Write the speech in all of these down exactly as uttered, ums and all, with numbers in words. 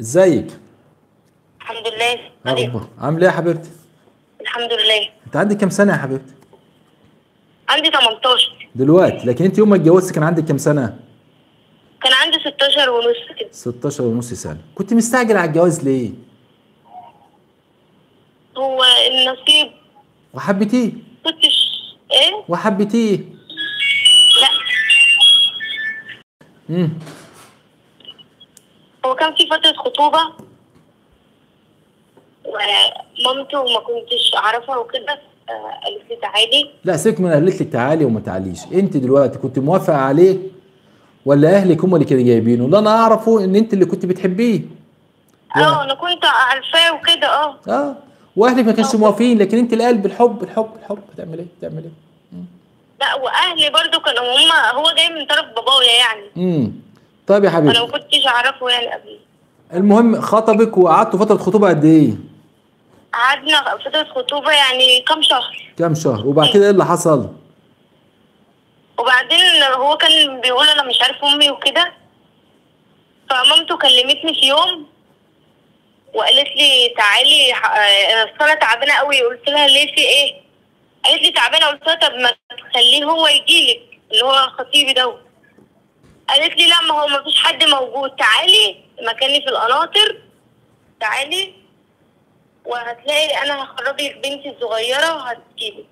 ازيك؟ الحمد لله. عامل ايه يا حبيبتي؟ الحمد لله. انت عندك كام سنه يا حبيبتي؟ عندي تمنتاشر دلوقتي. لكن انت يوم ما اتجوزتي كان عندك كام سنه؟ كان عندي ستاشر ونص كده. ستاشر ونص سنه. كنت مستعجل على الجواز ليه؟ هو النصيب. وحبيتيه؟ كنتش ايه؟ وحبيتيه؟ لا. امم هو كان في فتره خطوبه ومامته ما كنتش اعرفها وكده، قالت لي تعالي. لا سيبك من قالت لك تعالي وما تعاليش، انت دلوقتي كنت موافقه عليه ولا اهلك هم اللي كانوا جايبينه؟ اللي انا اعرفه ان انت اللي كنت بتحبيه. اه انا كنت عارفاه وكده. اه اه واهلك ما كانش موافقين، لكن انت القلب الحب الحب الحب. تعمل ايه؟ تعمل ايه؟ لا واهلي برضو كانوا هم، هو جاي من طرف بابايا يعني. امم طيب يا حبيبي، انا ما كنتش اعرفه يعني قبل. المهم خطبك وقعدتوا فتره خطوبه قد ايه؟ قعدنا فتره خطوبه يعني كام شهر. كام شهر وبعد كده ايه اللي حصل؟ وبعدين هو كان بيقول انا مش عارف امي وكده، فمامته كلمتني في يوم وقالت لي تعالي اصل انا تعبانه قوي. قلت لها ليه في ايه؟ قالت لي تعبانه. قلت لها طب ما تخليه هو يجي لك اللي هو خطيبي دوت. قالت لي لا ما هو ما فيش حد موجود، تعالي مكاني في القناطر، تعالي وهتلاقي انا هخرجي بنتي الصغيره وهتجيبك.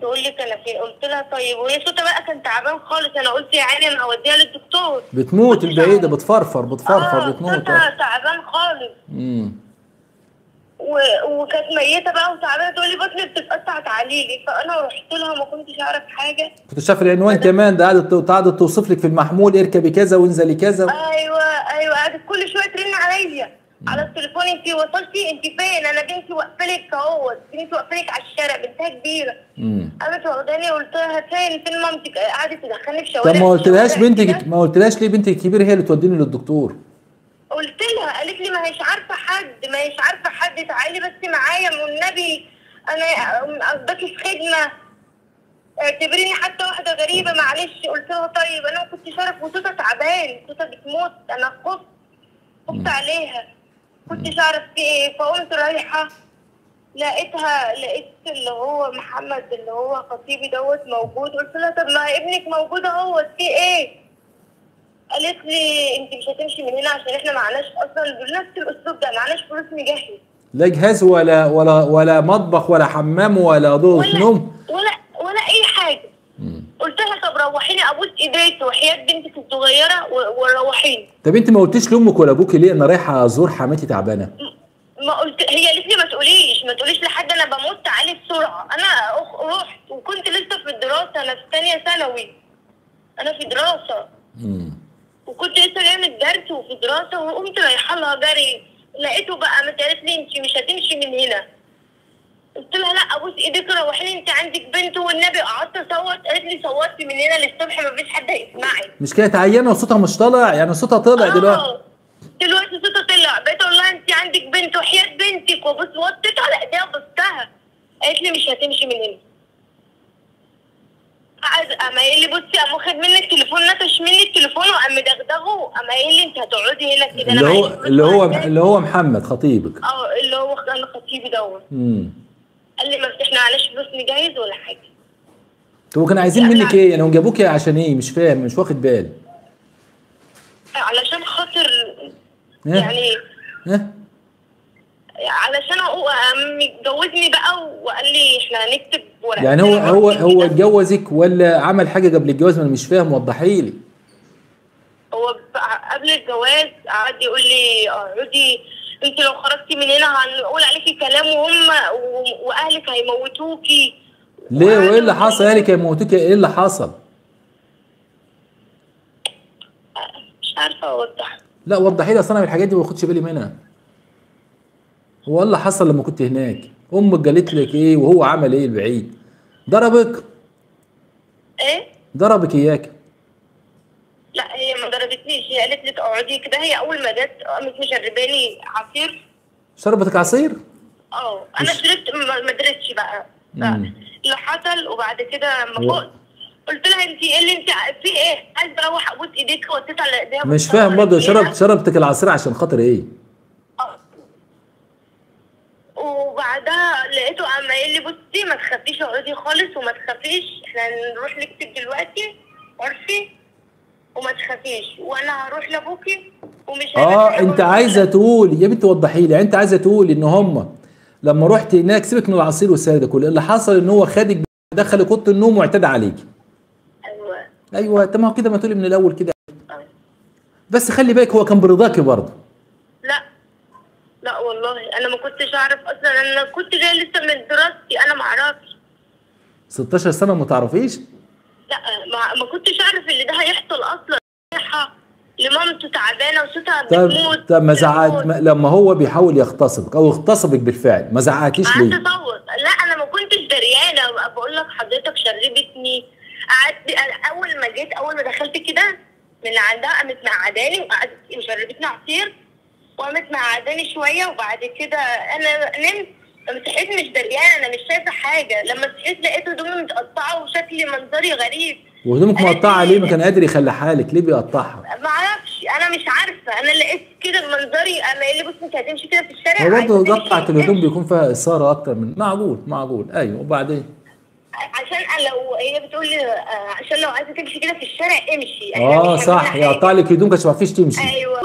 تقول لك انا فين؟ قلت لها طيب. وهي صوتها بقى كان تعبان خالص، انا قلت يا عيني انا هوديها للدكتور. بتموت البعيده، بتفرفر بتفرفر آه بتموت. صوتها تعبان خالص. امم وكانت ميته بقى وتعبانه، تقول لي بطني بتتقطع تعالي لي. فانا رحت لها ما كنتش اعرف حاجه. كنت شايف العنوان كمان ده، قعدت قعدت توصف لك في المحمول اركبي كذا وانزلي كذا. ايوه ايوه قعدت كل شويه ترن عليا على التليفون انت وصلتي؟ انت فين؟ انا بنتي واقفلك اهوت، بنتي واقفلك على الشارع، بنتها كبيره. امم قامت واخداني. قلت لها فين؟ فين مامتك؟ قعدت تدخلني في شوارع. طب ما قلتلهاش بنتك، ما قلتلهاش ليه بنتك الكبيره هي اللي توديني للدكتور؟ قلت لها. قالت لي ما هيش عارفه حد، ما هيش عارفه حد، تعالي بس معايا والنبي انا قصدكي في خدمه، اعتبريني حتى واحده غريبه معلش. قلت لها طيب. انا ما كنتش اعرف وصوتها تعبان، صوتها بتموت. انا خفت خفت عليها، كنتش اعرف في ايه. فقمت رايحه لقيتها، لقيت اللي هو محمد اللي هو خطيبي دوت موجود. قلت لها طب ما ابنك موجود اهوت في ايه؟ قالت لي انت مش هتمشي من هنا عشان احنا معناش اصلا بنفس الاسلوب ده، معناش فلوس نجهز لا جهاز ولا ولا ولا مطبخ ولا حمام ولا اوضه نوم ولا ولا اي حاجه. قلت لها طب روحيني ابوس ايديك وحياه بنتك الصغيره وروحيني. طب انت ما قلتيش لامك ولا ابوكي ليه انا رايحه ازور حماتي تعبانه؟ ما قلت. هي قالت لي ما تقوليش ما تقوليش لحد، انا بموت تعالي بسرعه. انا رحت وكنت لسه في الدراسه، انا في ثانيه ثانوي، انا في دراسه. امم وكنت لسه جايه من الدرس وفي دراسه، وقمت رايحه لها جري. لقيته بقى ما قالت لي انت مش هتمشي من هنا. قلت لها لا ابوس ايدك روحيني انت عندك بنت والنبي. قعدت اصوت. قالت لي صوتي من هنا للصبح ما فيش حد هيسمعي. مش كده تعينه وصوتها مش طالع يعني؟ صوتها طلع دلوقتي. اه دلوقتي صوتها طلع. بقيت اقول لها انت عندك بنت وحياه بنتك وبص. وطيت على ايديها بصتها. قالت لي مش هتمشي من هنا. قعد قام قايل لي بصي قام واخد مني التليفون، نتش مني التليفون وقام مدغدغه. قام قايل لي انت هتقعدي هنا كده. انا اللي هو اللي هو اللي هو محمد خطيبك؟ اه اللي هو انا خطيبي دوت. امم قال لي ما احنا معلش فلوس نجهز ولا حاجه. طب كانوا عايزين منك ايه؟ يعني هم جابوك عشان ايه؟ مش فاهم، مش واخد بالي. علشان خاطر يعني ها؟ علشان هو اتجوزني بقى وقال لي احنا هنكتب ورق. يعني هو هو هو اتجوزك ولا عمل حاجه قبل الجواز؟ ما انا مش فاهم، وضحي لي. هو قبل الجواز قعد يقول لي اقعدي انت لو خرجتي من هنا هنقول عليكي كلام وهم واهلك هيموتوكي. ليه وايه اللي حصل؟ اهلك هيموتوكي ايه اللي حصل؟ مش عارفه اوضح. لا وضحي لي، اصل انا الحاجات دي ما باخدش بالي منها. هو اللي حصل لما كنت هناك امك قالت لك ايه وهو عمل ايه البعيد؟ ضربك؟ ايه؟ ضربك اياك؟ لا هي ما ضربتنيش، هي قالت لي اقعدي كده. هي اول ما جت قامت مشرباني عصير. شربتك عصير؟ اه انا شربت ما درتش بقى, بقى اللي حصل. وبعد كده لما فقت قلت لها انت ايه اللي انت في ايه؟ عايز اروح ابوس ايديك، وطيت على ايديها. مش فاهم برضه، شربت شربتك العصير عشان خاطر ايه؟ وبعدها لقيته قام قايل لي بصي ما تخافيش، اقعدي خالص وما تخافيش، احنا هنروح نكتب دلوقتي عرفي وما تخافيش، وانا هروح لابوكي ومش اه انت عايزه تقولي يا بنت وضحي لي، انت عايزه تقولي ان هم لما رحت هناك سيبك من العصير والسيد ده كله، اللي حصل ان هو خدك دخل اوضه النوم واعتدى عليكي. ايوه ايوه طب ما هو كده، ما تقولي من الاول كده. أيوة. بس خلي بالك هو كان برضاكي برضه. لا لا والله انا ما كنتش اعرف اصلا، انا كنت جايه لسه من دراستي، انا ما اعرفش. ستاشر سنه ما تعرفيش؟ لا ما كنتش اعرف اللي ده هيحصل اصلا. صحه لمامته تعبانه وصوتها بتموت. طب طب ما زعقت لما هو بيحاول يغتصبك او اغتصبك بالفعل، ما زعقتيش ليه؟ قعدت اصوت، لا انا ما كنتش دريانه، بقول لك حضرتك شربتني. قعدت اول ما جيت، اول ما دخلت كده من عندها قامت مقعداني وقعدت وشربتني عصير وقامت مقعداني شويه، وبعد كده انا نمت. لما صحيت مش دريانه، انا مش شايفه حاجه. لما صحيت لقيت هدومي متقطعه وشكلي منظري غريب. وهدومك مقطعه ليه؟ ما كان قادر يخلي حالك، ليه بيقطعها؟ ما اعرفش، انا مش عارفه. انا لقيت كده منظري، انا قايل لي بص انت هتمشي كده في الشارع. هو برضه قطعه الهدوم بيكون فيها اثاره اكتر من معقول معقول ايوه. وبعدين؟ عشان لو هي بتقول لي عشان لو عايزه تمشي كده في الشارع امشي. اه صح، يقطع لك هدومك عشان ما تعرفيش تمشي. ايوه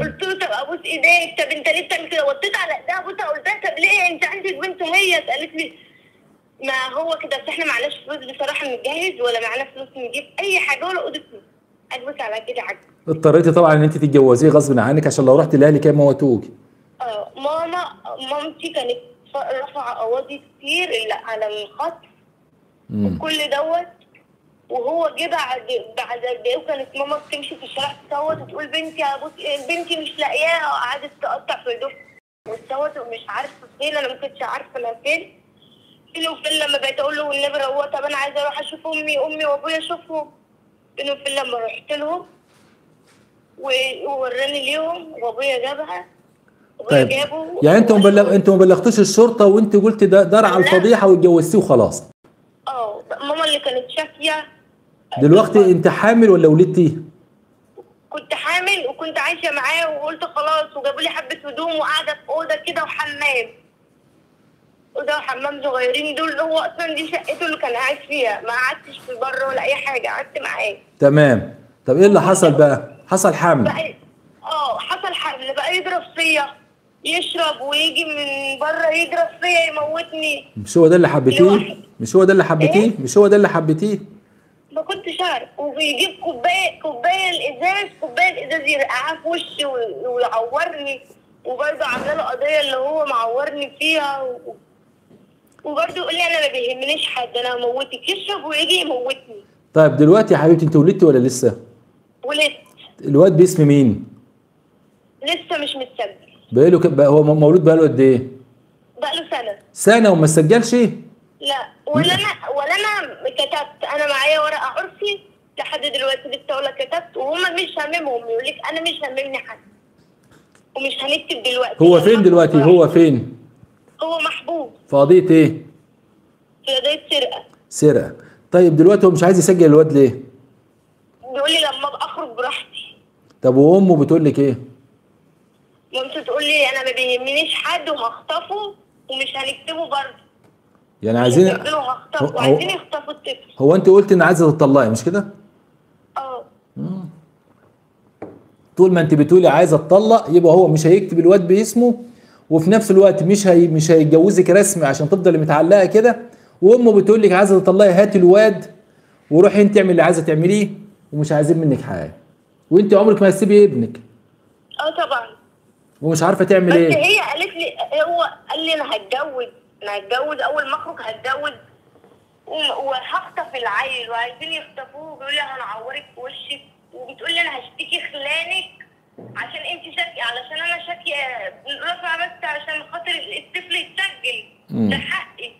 قلت له طب ابوس ايديك، طب انت ليه بتعمل كده؟ وطيت على ايديها ابوسها، قلت لها طب ليه انت عندك بنت هي؟ قالت لي ما هو كده بس احنا معناش فلوس بصراحه نتجهز ولا معانا فلوس نجيب اي حاجه ولا اوضه فلوس. ادوس على كده عجب. اضطريتي طبعا ان انت تتجوزيه غصب عنك عشان لو رحتي لاهلك كان موتوكي. اه ماما مامتي كانت رافعه قواضي كتير على الخطف وكل دوت، وهو جه بعد بعد قد ايه، وكانت ماما بتمشي في الشارع تصوت وتقول بنتي ابوس بنتي مش لاقياها، وقعدت تقطع في هدومها وتصوت ومش عارفه فين. انا ما كنتش عارفه انا فين فين وفين. لما بقيت اقول له والنبي روقوا، طب انا عايزه اروح اشوف امي امي وابويا اشوفهم فين وفين. لما رحت لهم ووراني ليهم وابويا جابها. طيب جابه يعني انتوا مبلغ انتوا ما بلغتوش الشرطه، وانت قلت ده درع الفضيحه واتجوزتيه وخلاص. اه ماما اللي كانت شاكيه. دلوقتي انت حامل ولا ولدتي؟ كنت حامل وكنت عايشه معاه، وقلت خلاص وجابوا لي حبه هدوم وقاعده في اوضه كده وحمام. اوضه وحمام صغيرين دول، هو اصلا دي شقته اللي كان قاعد فيها، ما قعدتش في بره ولا اي حاجه، قعدت معاه. تمام، طب ايه اللي حصل بقى؟ حصل حمل. بقى اه حصل حمل، بقى يضرب فيا، يشرب ويجي من بره يضرب فيا يموتني. مش هو ده اللي حبيتيه؟ مش هو ده اللي حبيتيه؟ مش هو ده اللي حبيتيه؟ ما كنتش اعرف. وبيجيب كوبايه كوبايه الازاز كوبايه الازاز يرقعها في وشي ويعورني، وبرده عامله له قضيه اللي هو معورني فيها، و... وبرده يقول لي انا ما بيهمنيش حد، انا هموتك، يشرب ويجي يموتني. طيب دلوقتي يا حبيبتي انت ولدتي ولا لسه؟ ولدت. الواد باسم مين؟ لسه مش متسجل. بقاله ك... بقى هو مولود بقاله قد ايه؟ بقاله سنه. سنه وما سجلش؟ لا ولا انا ولا انا كتبت، انا معايا ورقه عرفي لحد دلوقتي لسه ولا كتبت، وهم مش هاممهم، يقول لك انا مش هاممني حد ومش هنكتب دلوقتي. هو فين دلوقتي؟ هو فين؟ هو محبوس في قضيه ايه؟ في قضيه سرقه. سرقه. طيب دلوقتي هو مش عايز يسجل الواد ليه؟ بيقول لي لما ابقى اخرج براحتي. طب وامه بتقول لك ايه؟ مامته تقول لي انا ما بيهمنيش حد وهخطفه ومش هنكتبه برضه. يعني عايزين هو... وعايزين يخطفوا الطفل. هو انت قلت ان عايزه تطلقي مش كده؟ اه. طول ما انت بتقولي عايزه تطلق يبقى هو مش هيكتب الواد باسمه، وفي نفس الوقت مش هي... مش هيتجوزك رسمي عشان تفضلي متعلقه كده، وامه بتقول لك عايزه تطلقي هاتي الواد وروحي انت اعملي اللي عايزه تعمليه ومش عايزين منك حاجه، وانت عمرك ما هتسيبي ابنك. اه طبعا. ومش عارفه تعمل ايه. بس هي قالت لي، هو قال لي انا هتجوز انا هتجوز اول ما اخرج هتجوز وهخطف العيل وعايزين يخطفوه، بيقول لي هنعورك في وشك، وبتقول لي انا هشتكي خلانك عشان انت شاكيه علشان انا شاكيه رافعه بس عشان خاطر الطفل يتسجل ده حقي.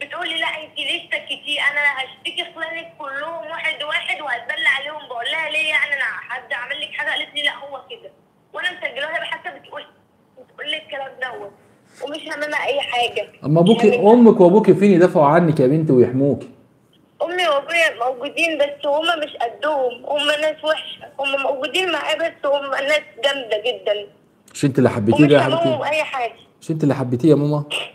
بتقول لي لا انت ليه اشتكيتي؟ انا هشتكي خلانك كلهم واحد واحد وهتبلى عليهم. بقول لها ليه يعني انا حد عمل لك حاجه؟ قالت لي لا هو كده وانا مسجلاها. حتى بتقول بتقول لي الكلام دوت ومش همامه اي حاجه. اما ابوكي امك وابوكي فين يدافعوا عنك يا بنتي ويحموكي؟ امي موجودين بس هما مش قدهم، هما ناس وحشه، هما موجودين معاه بس هما ناس جامده جدا. مش انت اللي حبيتيه ده يا حبيبتي؟ مش انت اللي حبيتيه يا ماما؟